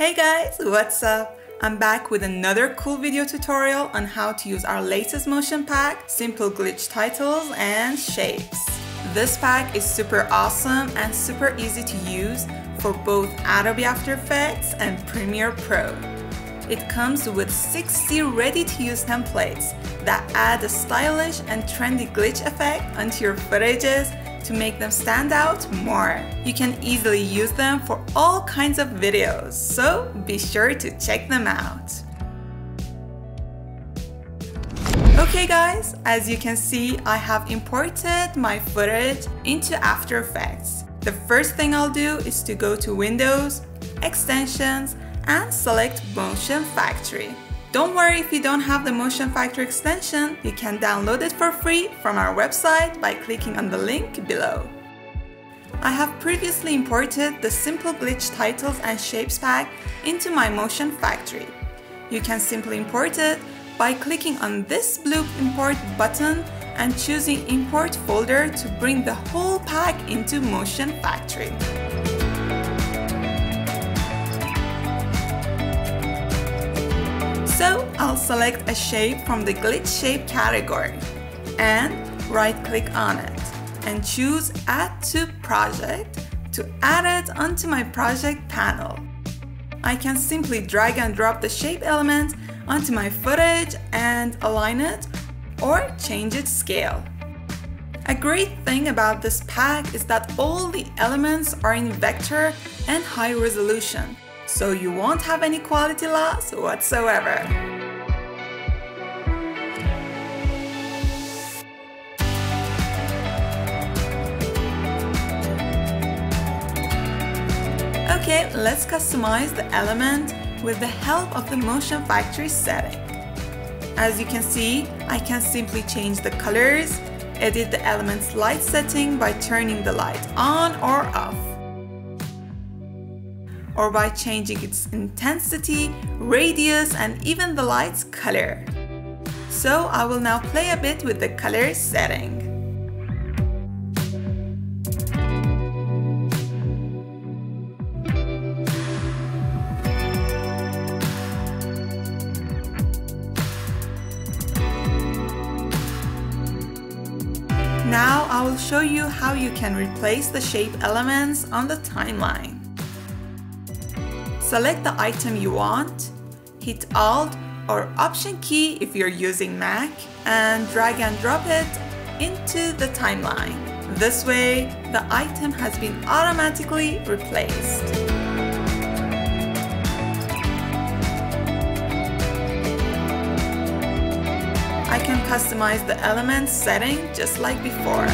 Hey guys, what's up? I'm back with another cool video tutorial on how to use our latest motion pack, Simple Glitch Titles and Shapes. This pack is super awesome and super easy to use for both Adobe After Effects and Premiere Pro. It comes with 60 ready-to-use templates that add a stylish and trendy glitch effect onto your footages to make them stand out more. You can easily use them for all kinds of videos, so be sure to check them out. Okay guys, as you can see, I have imported my footage into After Effects. The first thing I'll do is to go to Windows, Extensions, and select Motion Factory. Don't worry if you don't have the Motion Factory extension, you can download it for free from our website by clicking on the link below. I have previously imported the Simple Glitch Titles and Shapes pack into my Motion Factory. You can simply import it by clicking on this blue import button and choosing Import Folder to bring the whole pack into Motion Factory. So I'll select a shape from the glitch shape category and right click on it and choose Add to Project to add it onto my project panel. I can simply drag and drop the shape element onto my footage and align it or change its scale. A great thing about this pack is that all the elements are in vector and high resolution, so you won't have any quality loss whatsoever. Okay, let's customize the element with the help of the Motion Factory setting. As you can see, I can simply change the colors, edit the element's light setting by turning the light on or off, or by changing its intensity, radius, and even the light's color. So I will now play a bit with the color setting. Now I will show you how you can replace the shape elements on the timeline. Select the item you want, hit Alt or Option key if you're using Mac, and drag and drop it into the timeline. This way, the item has been automatically replaced. I can customize the element setting just like before.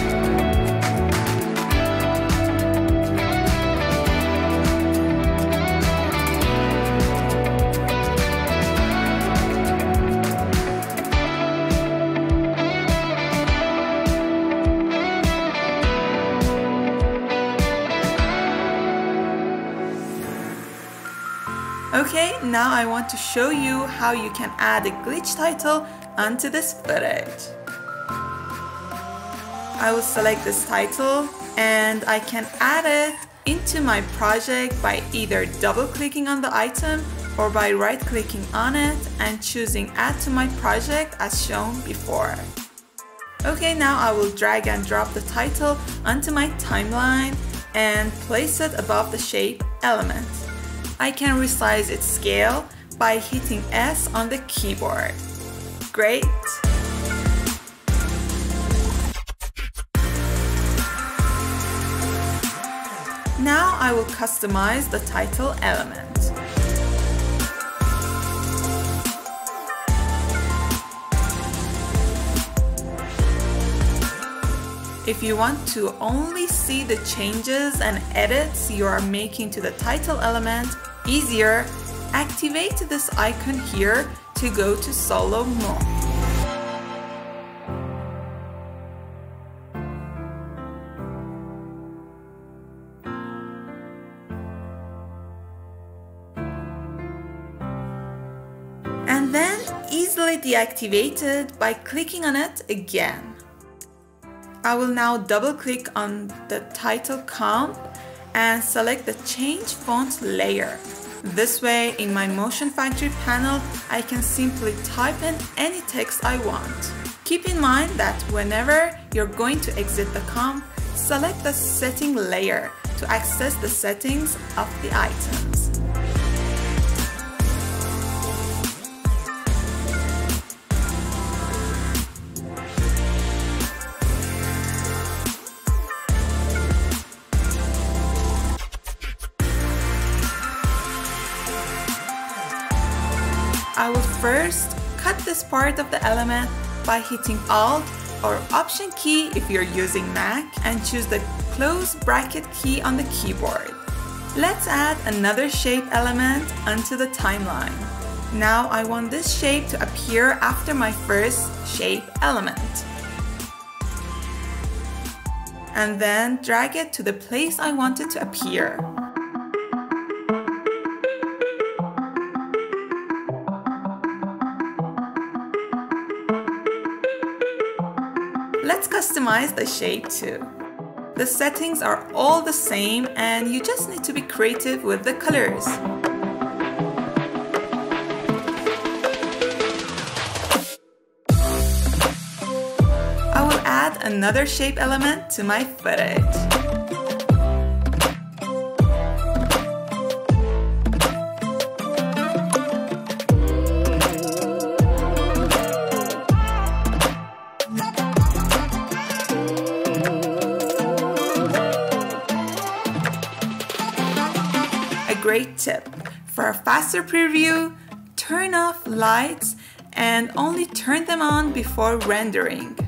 Okay, now I want to show you how you can add a glitch title onto this footage. I will select this title and I can add it into my project by either double-clicking on the item or by right-clicking on it and choosing Add to My Project as shown before. Okay, now I will drag and drop the title onto my timeline and place it above the shape element. I can resize its scale by hitting S on the keyboard. Great! Now I will customize the title element. If you want to only see the changes and edits you are making to the title element easier, activate this icon here to go to solo mode. And then easily deactivate it by clicking on it again. I will now double-click on the title comp and select the Change Font layer. This way, in my Motion Factory panel, I can simply type in any text I want. Keep in mind that whenever you're going to exit the comp, select the setting layer to access the settings of the items. I will first cut this part of the element by hitting Alt or Option key if you're using Mac and choose the close bracket key on the keyboard. Let's add another shape element onto the timeline. Now I want this shape to appear after my first shape element. And then drag it to the place I want it to appear. Let's customize the shape too. The settings are all the same and you just need to be creative with the colors. I will add another shape element to my footage. Great tip! For a faster preview, turn off lights and only turn them on before rendering.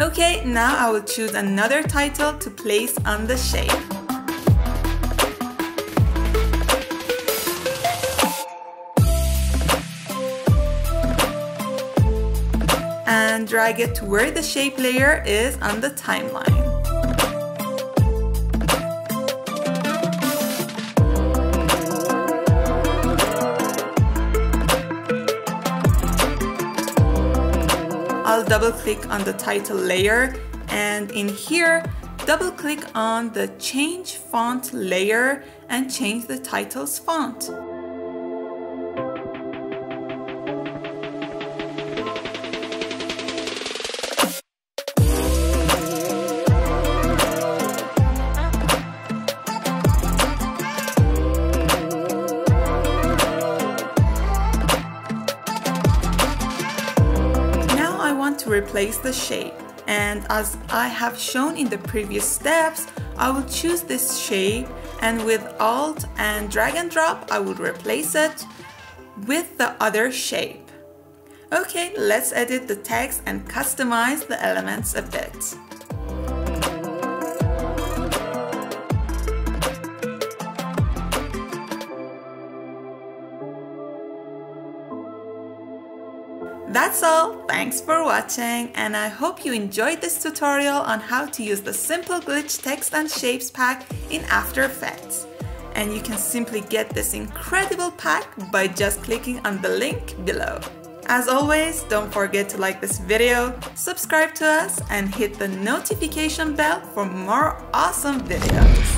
Okay, now I will choose another title to place on the shape. And drag it to where the shape layer is on the timeline. I'll double click on the title layer and in here double click on the change font layer and change the title's font. To replace the shape, and as I have shown in the previous steps, I will choose this shape and with Alt and drag and drop I will replace it with the other shape. Okay, let's edit the text and customize the elements a bit. That's all, thanks for watching and I hope you enjoyed this tutorial on how to use the Simple Glitch Text and Shapes pack in After Effects. And you can simply get this incredible pack by just clicking on the link below. As always, don't forget to like this video, subscribe to us and hit the notification bell for more awesome videos.